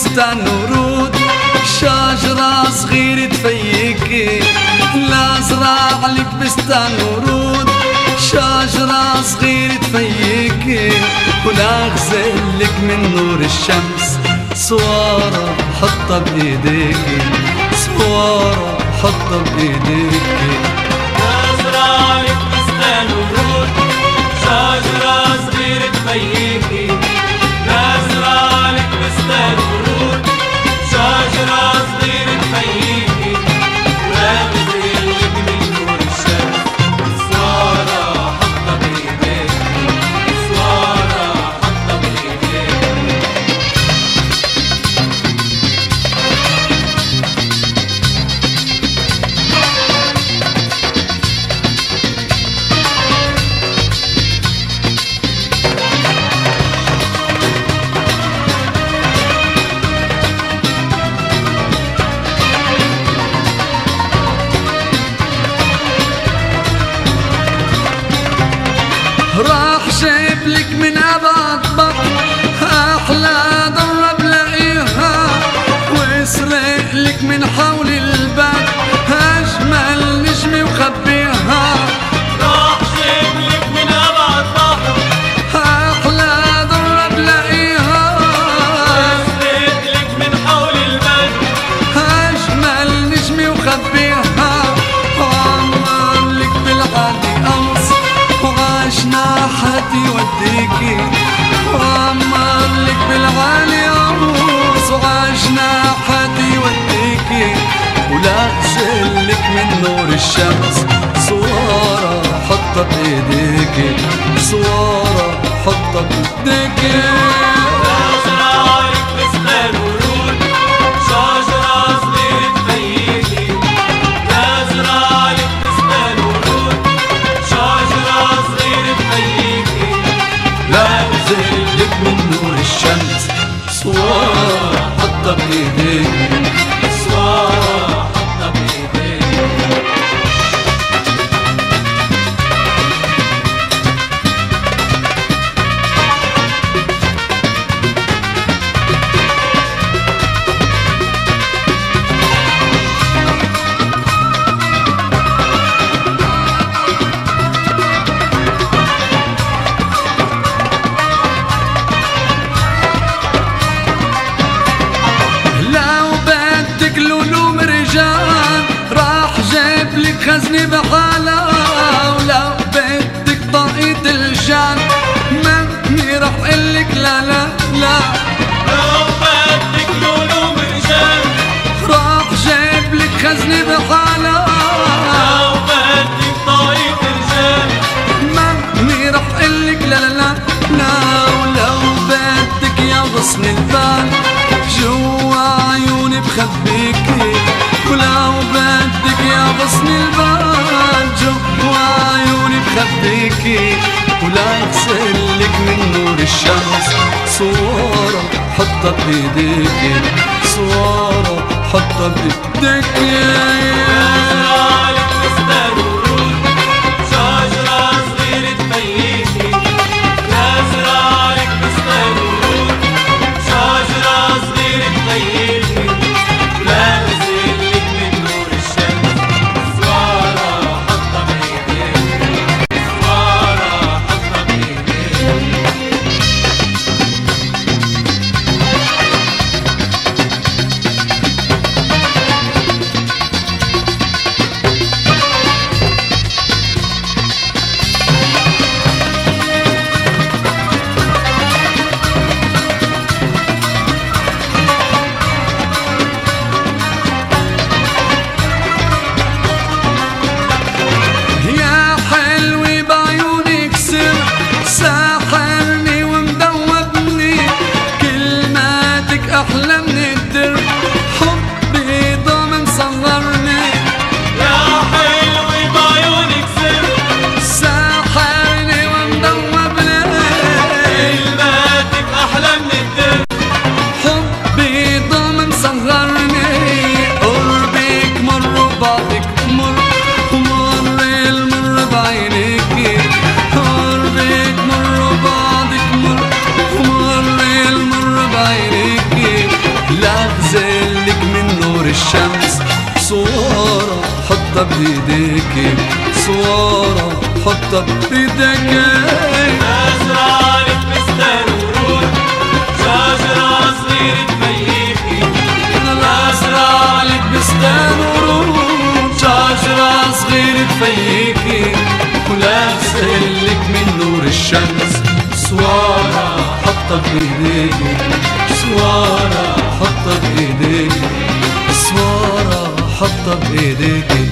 فستان ورود، شجرة صغيرة تفيكي الأزرع لك بستان ورود، شجرة صغيرة تفيكي ونغزل لك من نور الشمس صورة حطها بإيديكي، صورة حطها بإيديكي. أزرع لك بستان ورود، شجرة صغيرة تفيكي أزرع لك بستان ورود، شجرة صغيرة تفيكي ونغزل لك من نور الشمس صورة حطها بإيديكي، صورة حطها بإيديكي. راح جايب لك من أبعد بحر أحلى ضرة بلاقيها، واسرق لك من حول البحر أجمل نجمة وخبيها. راح جايب لك من أبعد بحر أحلى ضرة بلاقيها، واسرق لك من حول البحر أجمل نجمة وخبيها. وعمر لك بالعادي قمص وعشنا حتي وديكي، وعمر لك بالعالي عروس وعشنا حتي وديكي، ولغزل لك من نور الشمس صورة حطها بإيديكي، صورة حطها بإيديكي. أزرع لك بستان ورود، شجرة صغيرة تفيكي أزرع لك بستان ورود، شجرة صغيرة تفيكي لغزل لك من نور الشمس صورة حطها بإيديكي، صورة حطها بإيديكي. خزني بحالة ولو بدك طاقية الجان مني رح قلك لا لا لا، لو بدك لولو مرجان راح جايب لك خزني بحالة لو بدك طاقية الجان مني رح قلك لا لا لا، ولو بدك يا غصن البان جوا عيوني بخبيكي، ولو بدك يا غصن البان جوا عيوني بخبيكي، ولغزل لك من نور الشمس صورة حطها بإيديكي، صورة حطها بإيديكي. أزرع لك بستان ورود، شجرة صغيرة تفيكي أزرع لك بستان ورود، شجرة صغيرة تفيكي ايديكي صورة حطها بيديكي أزرار بستان ورود شجرة صغيرة تبيكي أزرار بستان ورود شجرة صغيرة تبيكي ولابسلك من نور الشمس صورة حطها بيديكي صورة حطها بإيديكي صورة حطها بإيديكي